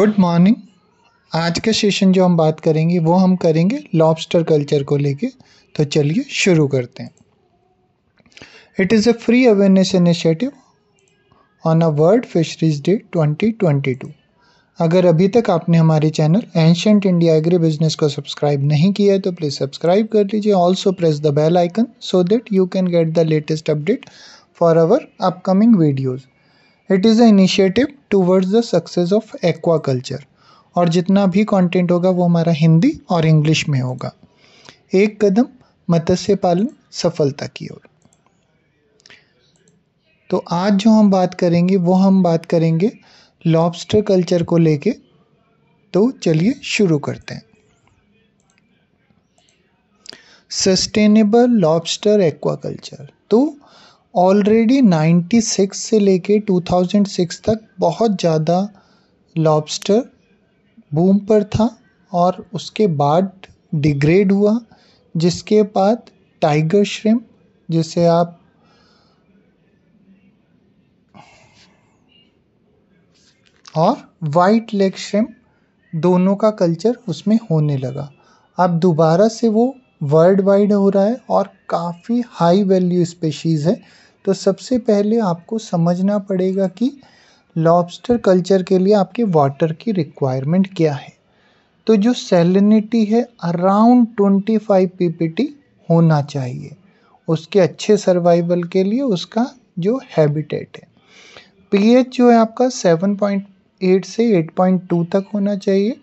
Good morning. आज का session जो हम बात करेंगे वो हम करेंगे लॉबस्टर कल्चर को लेके, तो चलिए शुरू करते हैं। It is a free awareness initiative on a world fisheries day 2022। अगर अभी तक आपने हमारे channel ancient India agri business को सब्सक्राइब नहीं किया है तो प्लीज़ सब्सक्राइब कर लीजिए। Also press the bell icon so that you can get the latest update for our upcoming videos. It is a initiative towards the success of aqua culture. और जितना भी कंटेंट होगा वो हमारा हिंदी और इंग्लिश में होगा। एक कदम मत्स्य पालन सफलता की ओर। तो आज जो हम बात करेंगे वो हम बात करेंगे लॉबस्टर कल्चर को लेके, तो चलिए शुरू करते हैं। Sustainable lobster aqua culture. तो ऑलरेडी 96 से लेके 2006 तक बहुत ज़्यादा लॉबस्टर बूम पर था और उसके बाद डिग्रेड हुआ, जिसके बाद टाइगर श्रिम्प, जिसे आप और वाइट लेग श्रिम्प दोनों का कल्चर उसमें होने लगा। अब दोबारा से वो वर्ल्ड वाइड हो रहा है और काफ़ी हाई वैल्यू स्पीशीज़ है। तो सबसे पहले आपको समझना पड़ेगा कि लॉबस्टर कल्चर के लिए आपके वाटर की रिक्वायरमेंट क्या है। तो जो सैलिनिटी है अराउंड 25 पीपीटी होना चाहिए उसके अच्छे सर्वाइवल के लिए, उसका जो हैबिटेट है। पीएच जो है आपका 7.8 से 8.2 तक होना चाहिए।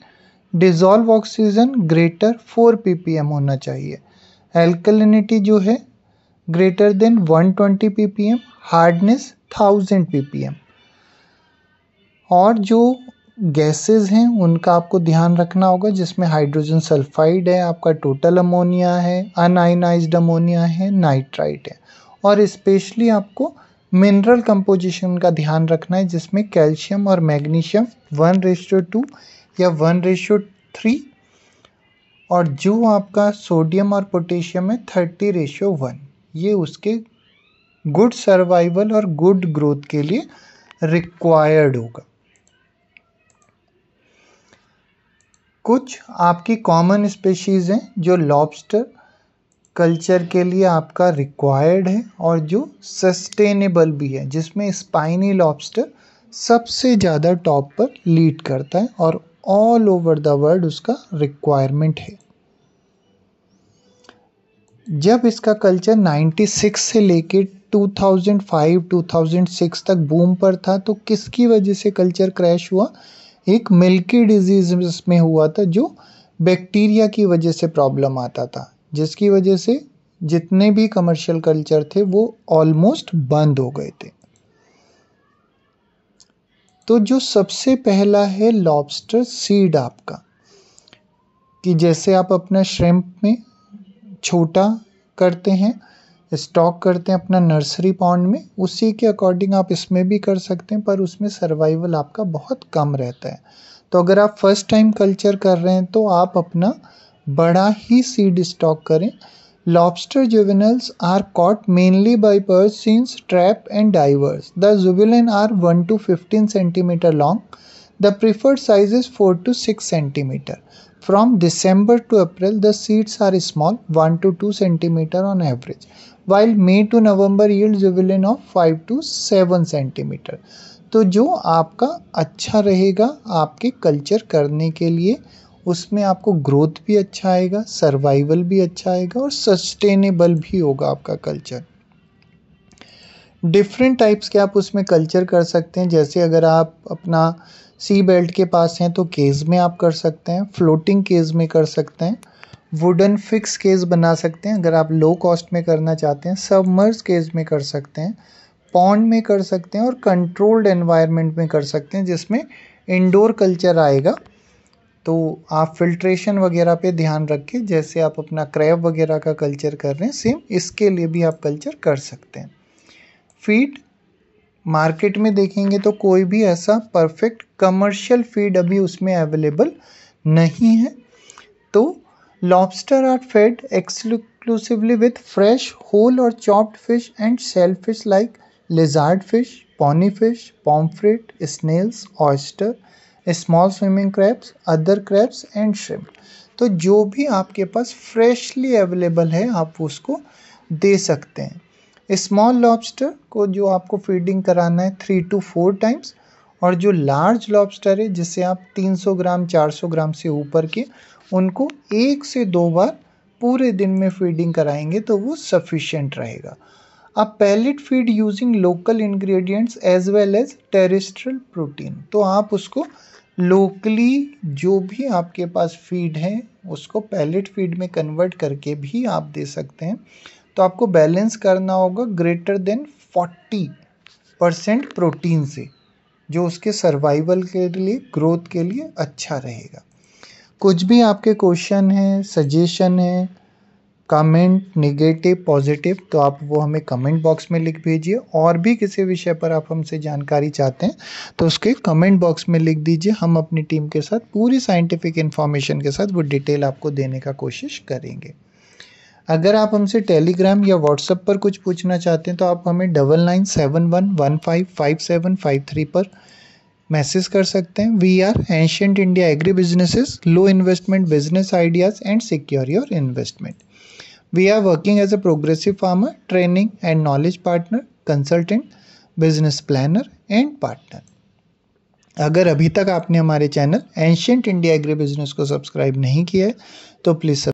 डिजॉल्व ऑक्सीजन ग्रेटर 4 ppm होना चाहिए। एल्कलिनिटी जो है greater than 120 ppm, hardness 1000 ppm। और जो गैसेस हैं उनका आपको ध्यान रखना होगा, जिसमें हाइड्रोजन सल्फाइड है, आपका टोटल अमोनिया है, अनआयनाइज्ड अमोनिया है, नाइट्राइट है। और स्पेशली आपको मिनरल कंपोजिशन का ध्यान रखना है, जिसमें कैल्शियम और मैग्नीशियम 1:2 या 1:3 और जो आपका सोडियम और पोटेशियम है 30:1। ये उसके गुड सर्वाइवल और गुड ग्रोथ के लिए रिक्वायर्ड होगा। कुछ आपकी कॉमन स्पीशीज़ हैं जो लॉबस्टर कल्चर के लिए आपका रिक्वायर्ड है और जो सस्टेनेबल भी है, जिसमें स्पाइनी लॉबस्टर सबसे ज़्यादा टॉप पर लीड करता है और ऑल ओवर द वर्ल्ड उसका रिक्वायरमेंट है। जब इसका कल्चर 96 से लेके 2005 2006 तक बूम पर था तो किसकी वजह से कल्चर क्रैश हुआ? एक मिल्की डिजीज में हुआ था, जो बैक्टीरिया की वजह से प्रॉब्लम आता था, जिसकी वजह से जितने भी कमर्शियल कल्चर थे वो ऑलमोस्ट बंद हो गए थे। तो जो सबसे पहला है लॉबस्टर सीड आपका, कि जैसे आप अपना श्रिम्प में छोटा करते हैं, स्टॉक करते हैं अपना नर्सरी पॉन्ड में, उसी के अकॉर्डिंग आप इसमें भी कर सकते हैं, पर उसमें सर्वाइवल आपका बहुत कम रहता है। तो अगर आप फर्स्ट टाइम कल्चर कर रहे हैं तो आप अपना बड़ा ही सीड स्टॉक करें। Lobster juveniles are caught mainly by purse seines, trap and divers. The juvenile are 1 to 15 centimeter long. The preferred size is 4 to 6 centimeter. From December to April, the seeds are small, 1 to 2 centimeter on average, while May to November yields juvenile of 5 to 7 centimeter. तो जो आपका अच्छा रहेगा आपके culture करने के लिए, उसमें आपको ग्रोथ भी अच्छा आएगा, सर्वाइवल भी अच्छा आएगा और सस्टेनेबल भी होगा आपका कल्चर। डिफरेंट टाइप्स के आप उसमें कल्चर कर सकते हैं, जैसे अगर आप अपना सी बेल्ट के पास हैं तो केज में आप कर सकते हैं, फ्लोटिंग केज में कर सकते हैं, वुडन फिक्स केज बना सकते हैं अगर आप लो कॉस्ट में करना चाहते हैं, सबमर्ज केज में कर सकते हैं, पॉन्ड में कर सकते हैं और कंट्रोल्ड एनवायरनमेंट में कर सकते हैं, जिसमें इंडोर कल्चर आएगा। तो आप फिल्ट्रेशन वगैरह पे ध्यान रखें, जैसे आप अपना क्रैब वगैरह का कल्चर कर रहे हैं, सेम इसके लिए भी आप कल्चर कर सकते हैं। फीड मार्केट में देखेंगे तो कोई भी ऐसा परफेक्ट कमर्शियल फीड अभी उसमें अवेलेबल नहीं है। तो lobster are fed exclusively with fresh whole और chopped fish and shell fish like lizard fish, pony fish, pomfret, snails, oyster, small swimming crabs, other crabs and shrimp. तो जो भी आपके पास फ्रेशली अवेलेबल है आप उसको दे सकते हैं। स्मॉल लॉबस्टर को जो आपको फीडिंग कराना है 3 to 4 टाइम्स, और जो लार्ज लॉबस्टर है जिसे आप 300 ग्राम 400 ग्राम से ऊपर के, उनको 1 से 2 बार पूरे दिन में फीडिंग कराएंगे तो वो सफिशिएंट रहेगा। अब pellet feed using local ingredients as well as terrestrial protein, तो आप उसको लोकली जो भी आपके पास फीड है उसको पैलेट फीड में कन्वर्ट करके भी आप दे सकते हैं। तो आपको बैलेंस करना होगा ग्रेटर देन 40% प्रोटीन से, जो उसके सर्वाइवल के लिए, ग्रोथ के लिए अच्छा रहेगा। कुछ भी आपके क्वेश्चन हैं, सजेशन है, कमेंट नेगेटिव पॉजिटिव, तो आप वो हमें कमेंट बॉक्स में लिख भेजिए। और भी किसी विषय पर आप हमसे जानकारी चाहते हैं तो उसके कमेंट बॉक्स में लिख दीजिए। हम अपनी टीम के साथ पूरी साइंटिफिक इन्फॉर्मेशन के साथ वो डिटेल आपको देने का कोशिश करेंगे। अगर आप हमसे टेलीग्राम या व्हाट्सएप पर कुछ पूछना चाहते हैं तो आप हमें 9971155753 पर मैसेज कर सकते हैं। We are ancient India agri businesses, low investment business ideas and secure your investment. We are working as a progressive farmer, training and knowledge partner, consultant, business planner and partner. अगर अभी तक आपने हमारे channel ancient India agri business को subscribe नहीं किया है तो प्लीज़